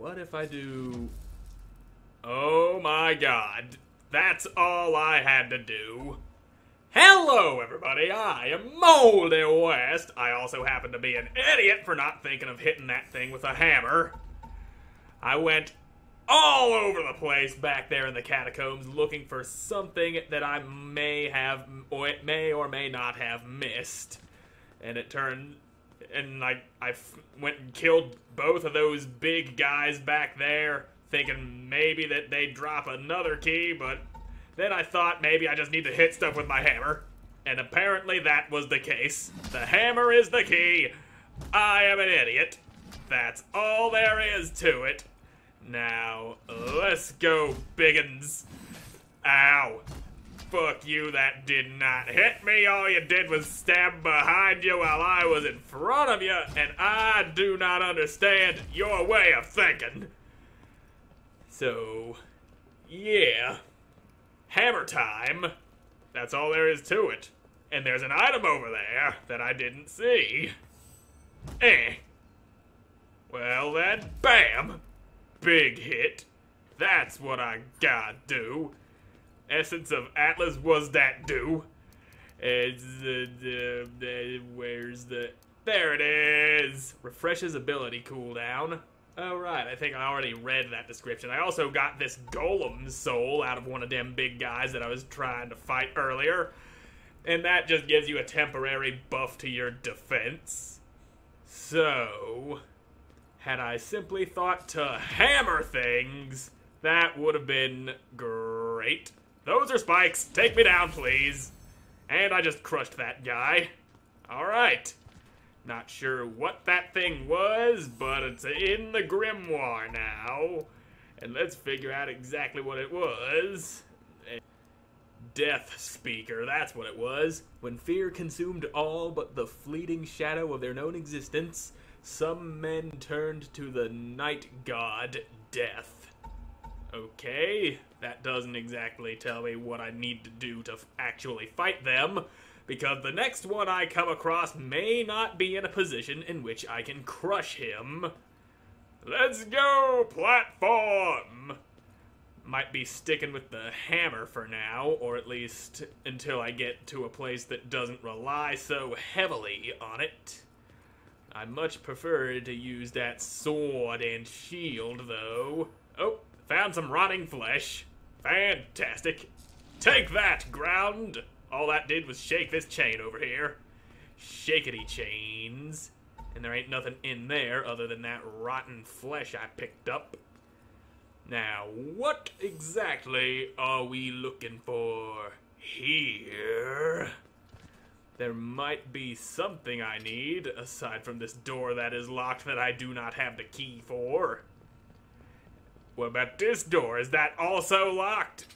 What if I do... Oh my god. That's all I had to do. Hello, everybody. I am Moldy West. I also happen to be an idiot for not thinking of hitting that thing with a hammer. I went all over the place back there in the catacombs looking for something that I may or may not have missed. And it turned... And I went and killed both of those big guys back there, thinking maybe that they'd drop another key, but then I thought maybe I just need to hit stuff with my hammer. And apparently that was the case. The hammer is the key. I am an idiot. That's all there is to it. Now, let's go, biggins. Ow. Fuck you, that did not hit me. All you did was stab behind you while I was in front of you, and I do not understand your way of thinking. So, yeah. Hammer time. That's all there is to it. And there's an item over there that I didn't see. Eh. Well then, bam. Big hit. That's what I gotta do. Essence of Atlas was that do. It's where's the... There it is! Refreshes ability cooldown. Alright, I think I already read that description. I also got this golem soul out of one of them big guys that I was trying to fight earlier. And that just gives you a temporary buff to your defense. So, had I simply thought to hammer things, that would have been great. Those are spikes. Take me down, please. And I just crushed that guy. All right. Not sure what that thing was, but it's in the grimoire now. And let's figure out exactly what it was. Death Speaker, that's what it was. When fear consumed all but the fleeting shadow of their known existence, some men turned to the night god, Death. Okay, that doesn't exactly tell me what I need to do to actually fight them, because the next one I come across may not be in a position in which I can crush him. Let's go, platform! Might be sticking with the hammer for now, or at least until I get to a place that doesn't rely so heavily on it. I much prefer to use that sword and shield, though. Oh! Found some rotting flesh. Fantastic. Take that, ground. All that did was shake this chain over here. Shakety chains. And there ain't nothing in there other than that rotten flesh I picked up. Now, what exactly are we looking for here? There might be something I need, aside from this door that is locked that I do not have the key for. What about this door? Is that also locked?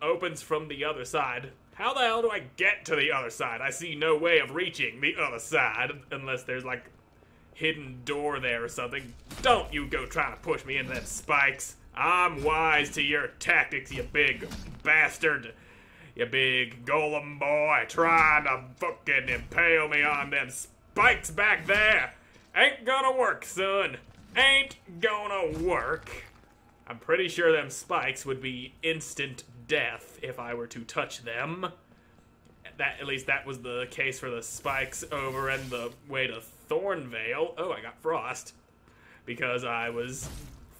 Opens from the other side. How the hell do I get to the other side? I see no way of reaching the other side unless there's like a hidden door there or something. Don't you go trying to push me into them spikes. I'm wise to your tactics, you big bastard. You big golem boy trying to fucking impale me on them spikes back there. Ain't gonna work, son. Ain't gonna work. I'm pretty sure them spikes would be instant death if I were to touch them. At least that was the case for the spikes over in the way to Thornvale. Oh, I got frost. Because I was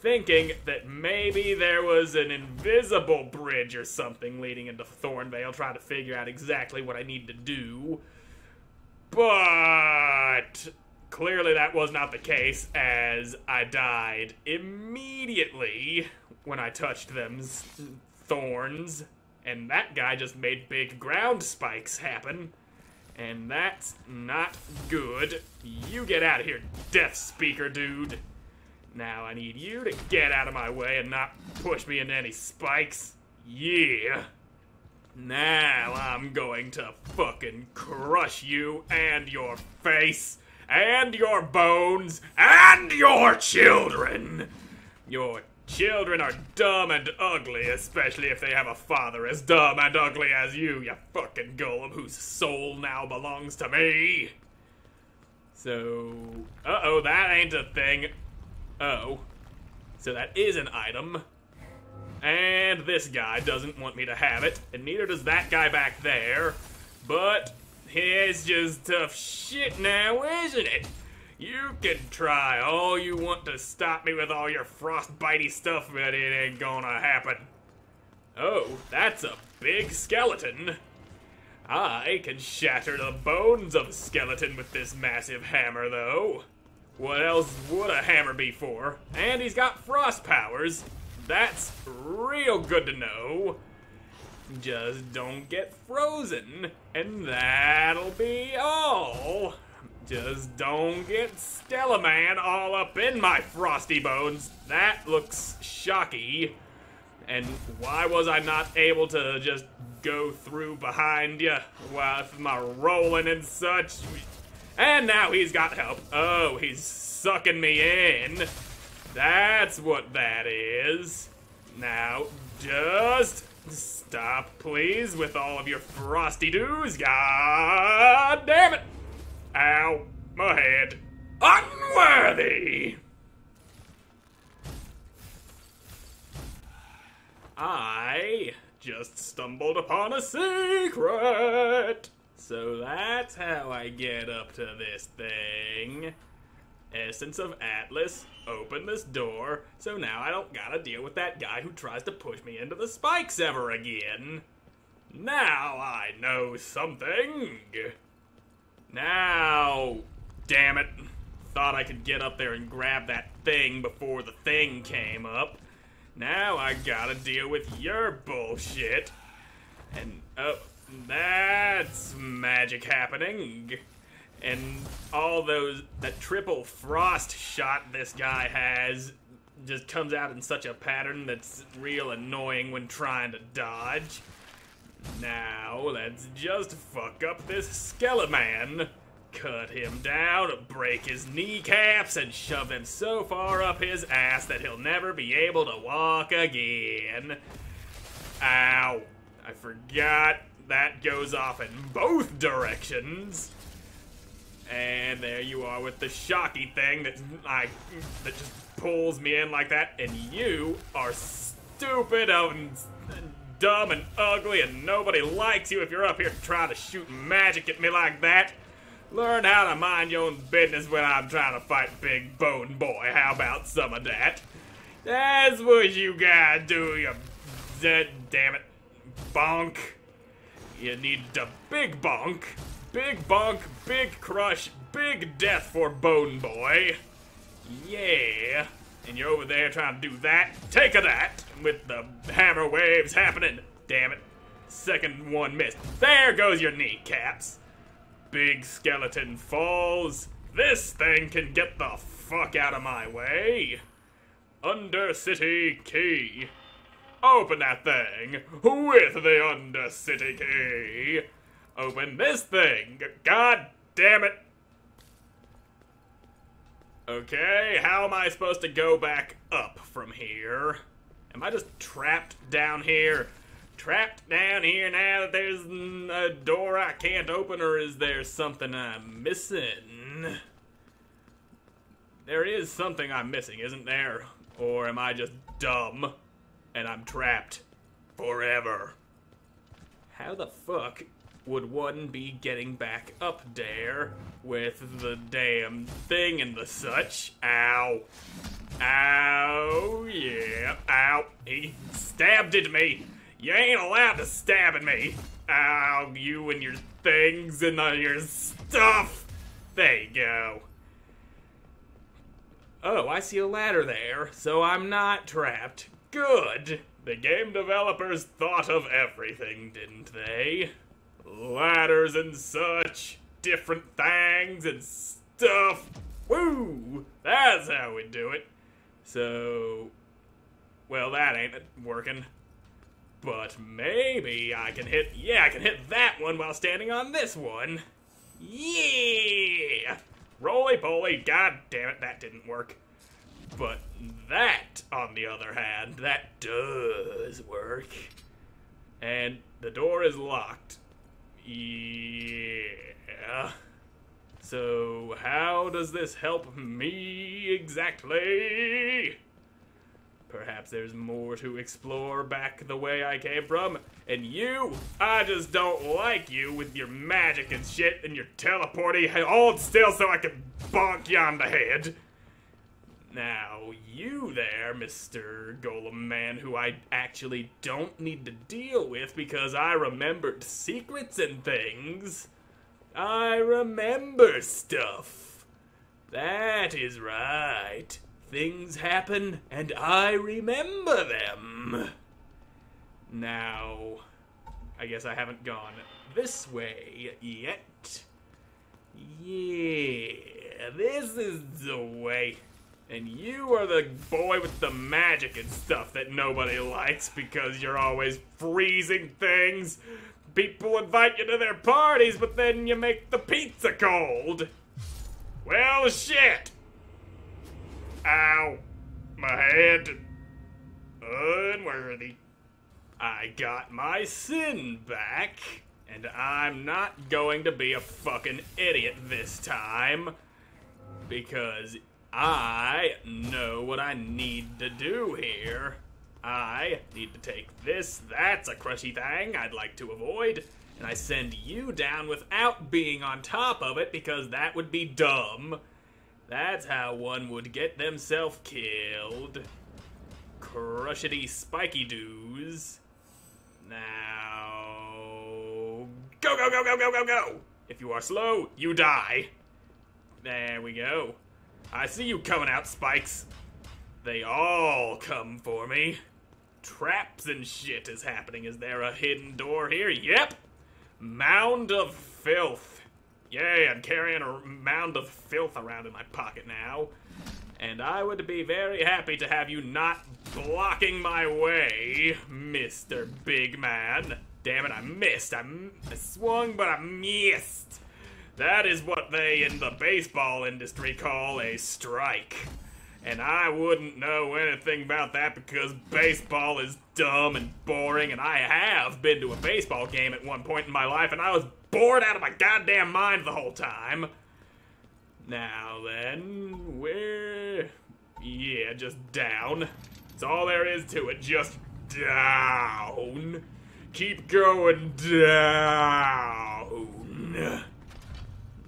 thinking that maybe there was an invisible bridge or something leading into Thornvale, trying to figure out exactly what I need to do. But... clearly that was not the case, as I died immediately when I touched them thorns, and that guy just made big ground spikes happen, and that's not good. You get out of here, Death Speaker dude. Now I need you to get out of my way and not push me into any spikes. Yeah. Now I'm going to fucking crush you and your face. And your bones, and your children! Your children are dumb and ugly, especially if they have a father as dumb and ugly as you, you fucking golem whose soul now belongs to me! So, uh-oh, that ain't a thing. Uh-oh. So that is an item. And this guy doesn't want me to have it. And neither does that guy back there. But it's just tough shit now, isn't it? You can try all you want to stop me with all your frostbitey stuff, but it ain't gonna happen. Oh, that's a big skeleton. I can shatter the bones of a skeleton with this massive hammer, though. What else would a hammer be for? And he's got frost powers. That's real good to know. Just don't get frozen, and that'll be all. Just don't get Stellaman all up in my frosty bones. That looks shocky. And why was I not able to just go through behind you with my rolling and such? And now he's got help. Oh, he's sucking me in. That's what that is. Now, just stop, please, with all of your frosty doos. God damn it. Ow, my head. Unworthy! I just stumbled upon a secret! So that's how I get up to this thing. Essence of Atlas, open this door, so now I don't gotta deal with that guy who tries to push me into the spikes ever again. Now I know something! Now, damn it. Thought I could get up there and grab that thing before the thing came up. Now I gotta deal with your bullshit. And, oh, that's magic happening. And all those, that triple frost shot this guy has just comes out in such a pattern that's real annoying when trying to dodge. Now, let's just fuck up this Skeleman. Cut him down, break his kneecaps, and shove him so far up his ass that he'll never be able to walk again. Ow. I forgot that goes off in both directions. And there you are with the shocky thing that just pulls me in like that. And you are stupid and dumb and ugly, and nobody likes you if you're up here trying to shoot magic at me like that. Learn how to mind your own business when I'm trying to fight Big Bone Boy. How about some of that? That's what you gotta do, you damn it, bonk. You need to big bonk, big bonk, big crush, big death for Bone Boy. Yeah. And you're over there trying to do that. Take a that with the hammer waves happening. Damn it. Second one missed. There goes your kneecaps. Big skeleton falls. This thing can get the fuck out of my way. Undercity key. Open that thing with the Undercity key. Open this thing. God damn it. Okay, how am I supposed to go back up from here? Am I just trapped down here? Trapped down here now that there's a door I can't open, or is there something I'm missing? There is something I'm missing, isn't there? Or am I just dumb and I'm trapped forever? How the fuck would one be getting back up there with the damn thing and the such? Ow. Ow, yeah. Ow. He stabbed at me. You ain't allowed to stab at me. Ow, you and your things and all your stuff. There you go. Oh, I see a ladder there, so I'm not trapped. Good. The game developers thought of everything, didn't they? Ladders and such, different things and stuff. Woo! That's how we do it. So, well, that ain't working. But maybe I can hit, yeah, I can hit that one while standing on this one. Yeah! Roly-poly, god damn it, that didn't work. But that, on the other hand, that does work. And the door is locked. Yeah. So how does this help me exactly? Perhaps there's more to explore back the way I came from. And you, I just don't like you with your magic and shit and your teleporting. Hold still so I can bonk you on the head. Now, you there, Mr. Golem Man, who I actually don't need to deal with because I remembered secrets and things. I remember stuff. That is right. Things happen, and I remember them. Now, I guess I haven't gone this way yet. Yeah, this is the way. And you are the boy with the magic and stuff that nobody likes because you're always freezing things. People invite you to their parties, but then you make the pizza cold. Well, shit. Ow. My head. Unworthy. I got my sin back, and I'm not going to be a fucking idiot this time. Because I know what I need to do here. I need to take this. That's a crushy thing I'd like to avoid. And I send you down without being on top of it because that would be dumb. That's how one would get themselves killed. Crushity spiky doos. Now... Go, go, go, go, go, go, go! If you are slow, you die. There we go. I see you coming out, spikes. They all come for me. Traps and shit is happening. Is there a hidden door here? Yep! Mound of filth. Yay, I'm carrying a mound of filth around in my pocket now. And I would be very happy to have you not blocking my way, Mr. Big Man. Damn it, I missed. I swung, but I missed. That is what they in the baseball industry call a strike. And I wouldn't know anything about that because baseball is dumb and boring. And I have been to a baseball game at one point in my life, and I was bored out of my goddamn mind the whole time. Now then, we're... Yeah, just down. That's all there is to it, just down. Keep going down.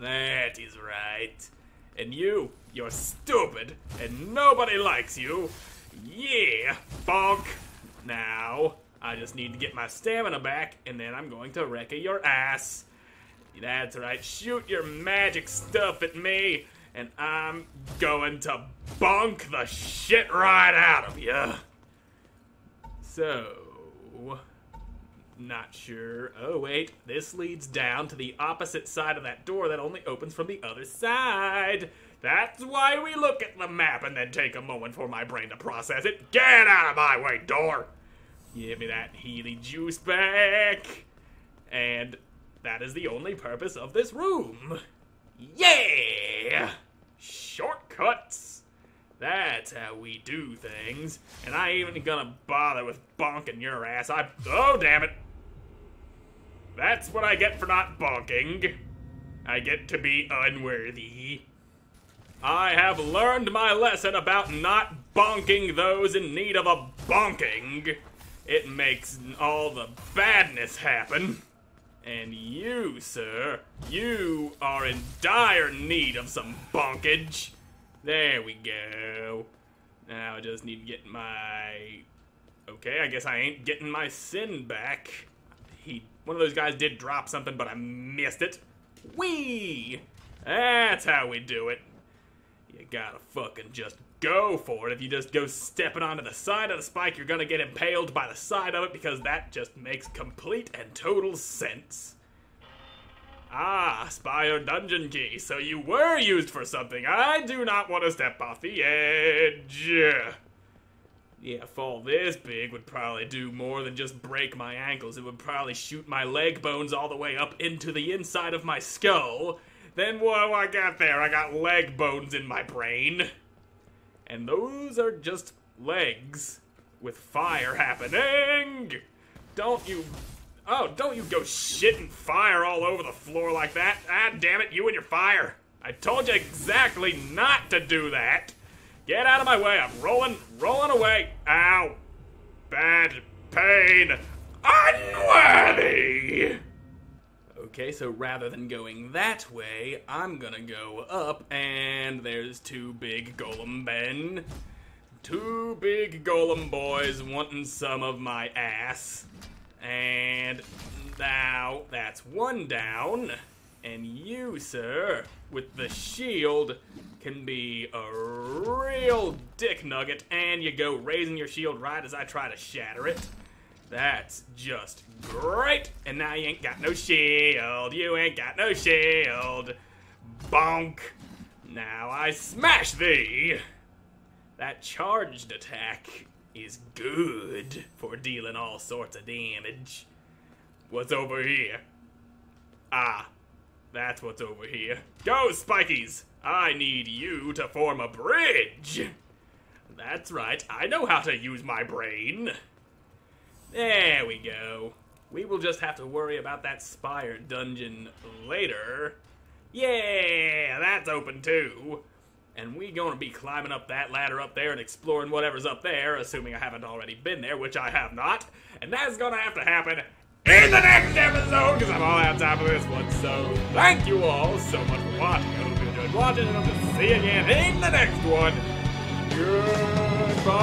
That is right. And you're stupid, and nobody likes you. Yeah, bonk. Now, I just need to get my stamina back, and then I'm going to wreck your ass. That's right, shoot your magic stuff at me, and I'm going to bonk the shit right out of you. So, not sure. Oh, wait, this leads down to the opposite side of that door that only opens from the other side. That's why we look at the map and then take a moment for my brain to process it. Get out of my way, door! Give me that healy juice back. And that is the only purpose of this room. Yeah! Shortcuts. That's how we do things. And I ain't even gonna bother with bonking your ass. Oh, damn it. That's what I get for not bonking. I get to be unworthy. I have learned my lesson about not bonking those in need of a bonking. It makes all the badness happen. And you, sir, you are in dire need of some bonkage. There we go. Now I just need to get my... Okay, I guess I ain't getting my sin back. One of those guys did drop something, but I missed it. Whee! That's how we do it. You gotta fucking just go for it. If you just go stepping onto the side of the spike, you're gonna get impaled by the side of it because that just makes complete and total sense. Ah, Spire Dungeon key. So you were used for something. I do not want to step off the edge. Yeah, a fall this big would probably do more than just break my ankles. It would probably shoot my leg bones all the way up into the inside of my skull. Then whoa, I got there. I got leg bones in my brain. And those are just legs with fire happening. Don't you go shitting fire all over the floor like that. Ah, damn it, you and your fire. I told you exactly not to do that. Get out of my way. I'm rolling away. Ow. Bad pain. Unworthy! Okay, so rather than going that way, I'm gonna go up, and there's two big golem men. Two big golem boys wanting some of my ass. And now that's one down. And you, sir, with the shield, can be a real dick nugget, and you go raising your shield right as I try to shatter it. That's just great. And now you ain't got no shield. You ain't got no shield. Bonk. Now I smash thee. That charged attack is good for dealing all sorts of damage. What's over here? Ah. That's what's over here. Go, Spikies! I need you to form a bridge! That's right, I know how to use my brain. There we go. We will just have to worry about that Spire Dungeon later. Yeah, that's open too. And we gonna be climbing up that ladder up there and exploring whatever's up there, assuming I haven't already been there, which I have not. And that's gonna have to happen in the next episode, because I'm all out of time for this one, so thank you all so much for watching. I hope you enjoyed watching, and I'll just see you again in the next one. Goodbye!